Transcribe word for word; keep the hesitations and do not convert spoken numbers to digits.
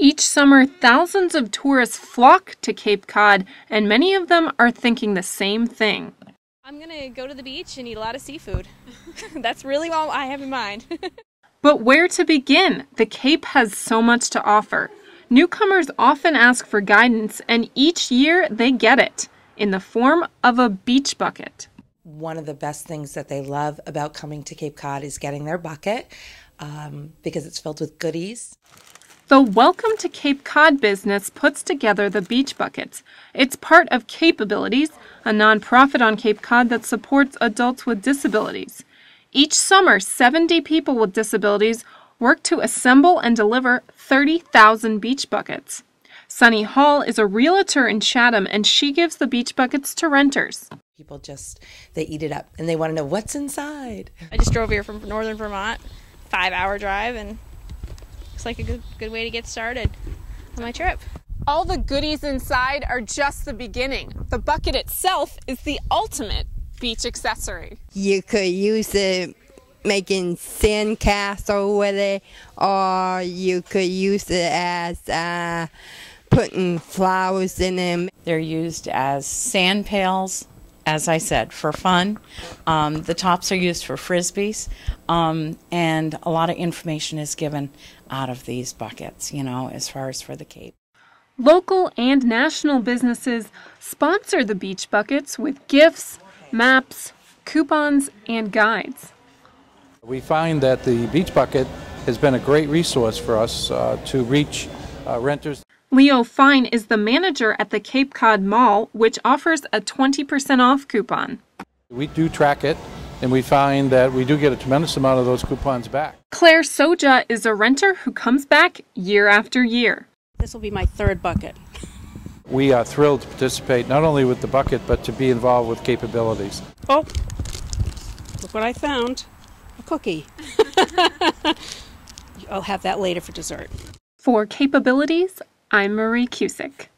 Each summer, thousands of tourists flock to Cape Cod, and many of them are thinking the same thing. I'm going to go to the beach and eat a lot of seafood. That's really all I have in mind. But where to begin? The Cape has so much to offer. Newcomers often ask for guidance, and each year they get it in the form of a beach bucket. One of the best things that they love about coming to Cape Cod is getting their bucket um, because it's filled with goodies. The Welcome to Cape Cod business puts together the beach buckets. It's part of Cape Abilities, a nonprofit on Cape Cod that supports adults with disabilities. Each summer, seventy people with disabilities work to assemble and deliver thirty thousand beach buckets. Sunny Hall is a realtor in Chatham, and she gives the beach buckets to renters. People just, they eat it up, and they want to know what's inside. I just drove here from Northern Vermont, five hour drive, and looks like a good, good way to get started on my trip. All the goodies inside are just the beginning. The bucket itself is the ultimate beach accessory. You could use it making sand castle with it, or you could use it as uh, putting flowers in them. They're used as sand pails, as I said, for fun. Um, the tops are used for frisbees, um, and a lot of information is given out of these buckets, you know, as far as for the Cape. Local and national businesses sponsor the beach buckets with gifts, maps, coupons, and guides. We find that the beach bucket has been a great resource for us uh, to reach uh, renters. Leo Fine is the manager at the Cape Cod Mall, which offers a twenty percent off coupon. We do track it, and we find that we do get a tremendous amount of those coupons back. Claire Soja is a renter who comes back year after year. This will be my third bucket. We are thrilled to participate, not only with the bucket, but to be involved with Cape Abilities. Oh, look what I found, a cookie. I'll have that later for dessert. For Cape Abilities, I'm Marie Cusick.